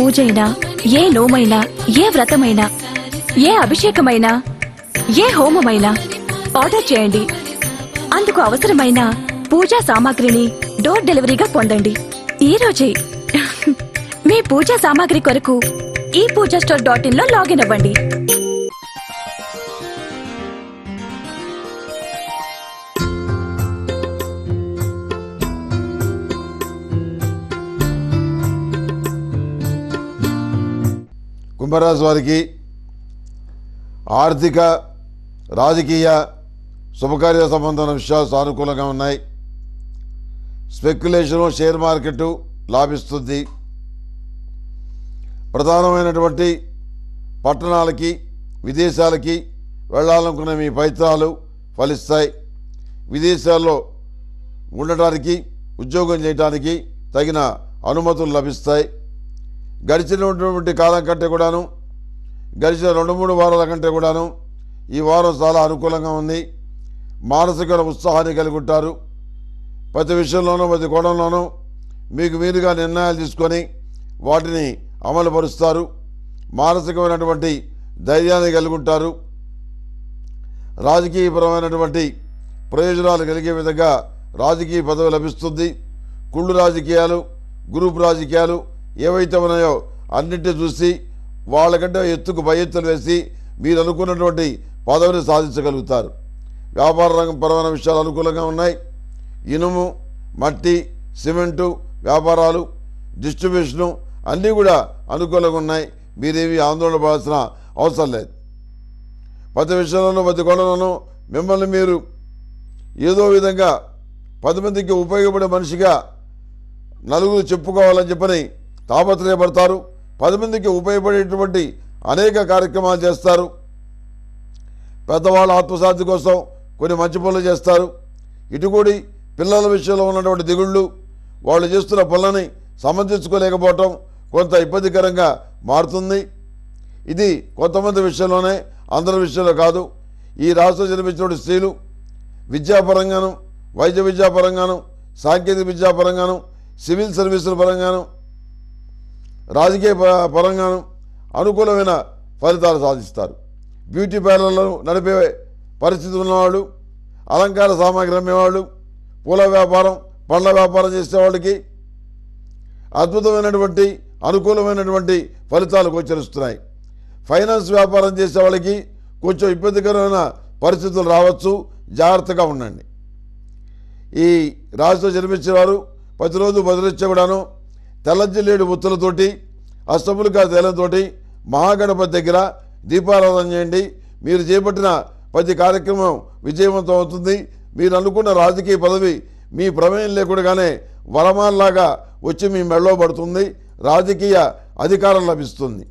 పూజైనా, ఏ లోమైనా, ఏ వ్రతమైనా, ఏ అభిషేకమైనా, ఏ హోమమైనా ఆర్డర్ చేయండి. అందుకు అవసరమైన పూజా సామాగ్రిని డోర్ డెలివరీగా పొందండి. ఈ రోజే మీ పూజా సామాగ్రి కొరకు ఈ పూజా స్టోర్ .in లో లాగిన్ అవ్వండి. కుంభరాశి వారికి ఆర్థిక రాజకీయ శుభకార్య సంబంధమైన విషయాలు సానుకూలంగా ఉన్నాయి. స్పెక్యులేషను షేర్ మార్కెటు లాభిస్తుంది. ప్రధానమైనటువంటి పట్టణాలకి విదేశాలకి వెళ్ళాలనుకునే మీ ప్రయత్నాలు ఫలిస్తాయి. విదేశాల్లో ఉండటానికి ఉద్యోగం చేయడానికి తగిన అనుమతులు లభిస్తాయి. గడిచినటువంటి కాలం కంటే కూడాను గడిచిన 2-3 వారాల కంటే కూడాను ఈ వారం చాలా అనుకూలంగా ఉంది. మానసిక ఉత్సాహాన్ని కలిగి ఉంటారు. ప్రతి విషయంలోనూ ప్రతి కోణంలోనూ మీకు మీరుగా నిర్ణయాలు తీసుకొని వాటిని అమలుపరుస్తారు. మానసికమైనటువంటి ధైర్యాన్ని కలిగి ఉంటారు. రాజకీయపరమైనటువంటి ప్రయోజనాలు కలిగే విధంగా రాజకీయ పదవి లభిస్తుంది. కుళ్ళు రాజకీయాలు గ్రూప్ రాజకీయాలు ఏవైతే ఉన్నాయో అన్నింటినీ చూసి వాళ్ళకంటే ఎత్తుకు పై ఎత్తులు వేసి మీరు అనుకున్నటువంటి పదవిని సాధించగలుగుతారు. వ్యాపార రంగపరమైన విషయాలు అనుకూలంగా ఉన్నాయి. ఇనుము మట్టి సిమెంటు వ్యాపారాలు డిస్ట్రిబ్యూషను అన్నీ కూడా అనుకూలంగా ఉన్నాయి. మీరేమి ఆందోళన పడాల్సిన అవసరం లేదు. ప్రతి విషయంలోనూ ప్రతి కోణంలోనూ మిమ్మల్ని మీరు ఏదో విధంగా 10 మందికి ఉపయోగపడే మనిషిగా నలుగురు చెప్పుకోవాలని చెప్పని తాపత్రయపడతారు. 10 మందికి ఉపయోగపడేటువంటి అనేక కార్యక్రమాలు చేస్తారు. పెద్దవాళ్ళ ఆత్మశాంతి కోసం కొన్ని మంచి పనులు చేస్తారు. ఇటుకూడి పిల్లల విషయంలో ఉన్నటువంటి దిగుళ్ళు వాళ్ళు చేస్తున్న పనులని సమర్థించుకోలేకపోవటం కొంత ఇబ్బందికరంగా మారుతుంది. ఇది కొంతమంది విషయంలోనే అందరి విషయంలో కాదు. ఈ రాష్ట్రంలో జన్మించినటువంటి స్త్రీలు విద్యాపరంగాను వైద్య విద్యాపరంగాను సాంకేతిక విద్యాపరంగాను సివిల్ సర్వీసుల పరంగాను రాజకీయ పరంగాను అనుకూలమైన ఫలితాలు సాధిస్తారు. బ్యూటీ పార్లర్లను నడిపే పరిస్థితి ఉన్నవాళ్ళు, అలంకార సామాగ్రి అమ్మేవాళ్ళు, పూల వ్యాపారం పండ్ల వ్యాపారం చేసేవాళ్ళకి అద్భుతమైనటువంటి అనుకూలమైనటువంటి ఫలితాలు గోచరిస్తున్నాయి. ఫైనాన్స్ వ్యాపారం చేసేవాళ్ళకి కొంచెం ఇబ్బందికరమైన పరిస్థితులు రావచ్చు. జాగ్రత్తగా ఉండండి. ఈ రాశిలో జన్మించేవారు ప్రతిరోజు బదిలిచ్చే కూడాను తెల్లజిల్లేడు ఒత్తులతోటి అష్టములుగా తేలంతోటి మహాగణపతి దగ్గర దీపారాధన చేయండి. మీరు చేపట్టిన ప్రతి కార్యక్రమం విజయవంతం అవుతుంది. మీరు అనుకున్న రాజకీయ పదవి మీ ప్రమేయం లేకుండానే వరమాల్లాగా వచ్చి మీ మెడలో పడుతుంది. రాజకీయ అధికారం లభిస్తుంది.